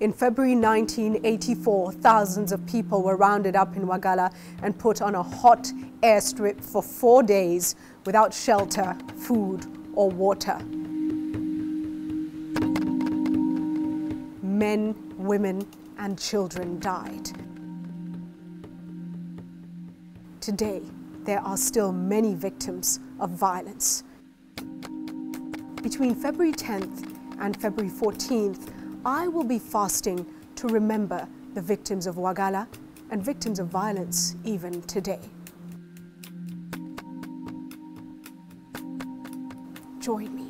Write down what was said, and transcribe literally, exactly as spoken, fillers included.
In February nineteen eighty-four, thousands of people were rounded up in Wagala and put on a hot airstrip for four days without shelter, food or water. Men, women and children died. Today, there are still many victims of violence. Between February tenth and February fourteenth, I will be fasting to remember the victims of Wagala and victims of violence even today. Join me.